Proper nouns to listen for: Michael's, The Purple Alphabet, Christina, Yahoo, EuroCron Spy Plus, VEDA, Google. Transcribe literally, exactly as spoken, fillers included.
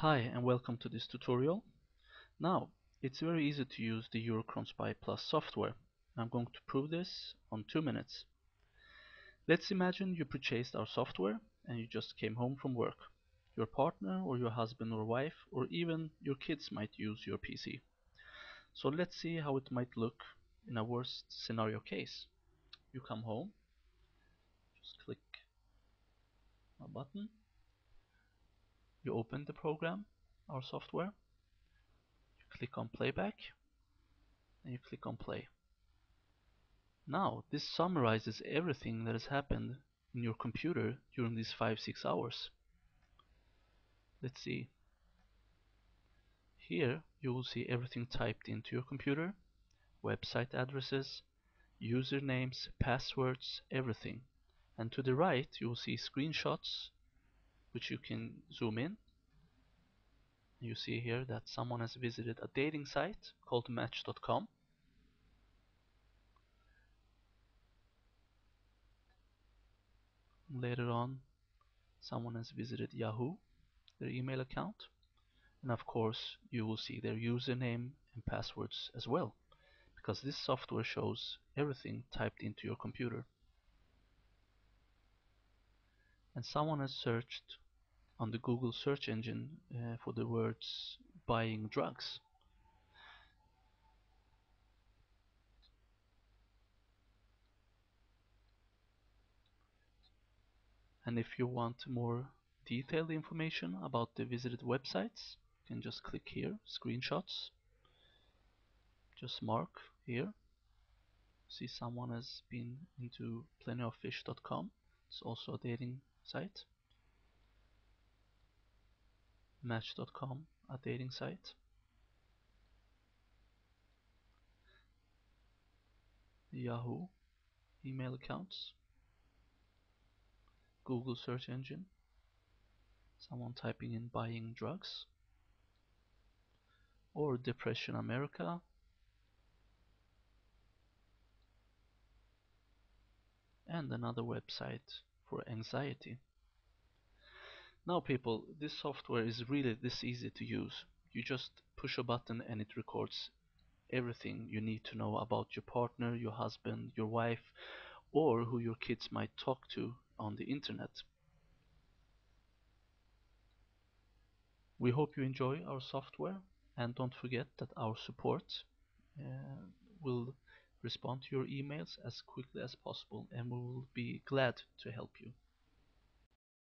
Hi and welcome to this tutorial. Now, it's very easy to use the EuroCron Spy Plus software. I'm going to prove this on two minutes. Let's imagine you purchased our software and you just came home from work. Your partner or your husband or wife or even your kids might use your P C. So let's see how it might look in a worst scenario case. You come home, just click a button. You open the program, our software, you click on playback, and you click on play. Now, this summarizes everything that has happened in your computer during these five six hours. Let's see. Here, you will see everything typed into your computer, website addresses, usernames, passwords, everything. And to the right, you will see screenshots, which you can zoom in. You see here that someone has visited a dating site called match dot com. Later on, someone has visited Yahoo, their email account, and of course you will see their username and passwords as well, because this software shows everything typed into your computer. And someone has searched on the Google search engine uh, for the words buying drugs. And if you want more detailed information about the visited websites, you can just click here, screenshots, just mark here. See, someone has been into plenty of fish dot com. It's also a dating site. match dot com, a dating site. Yahoo, email accounts. Google search engine. Someone typing in buying drugs. Or Depression America. And another website for anxiety. Now people, this software is really this easy to use. You just push a button and it records everything you need to know about your partner, your husband, your wife, or who your kids might talk to on the internet. We hope you enjoy our software, and don't forget that our support uh, will respond to your emails as quickly as possible, and we will be glad to help you.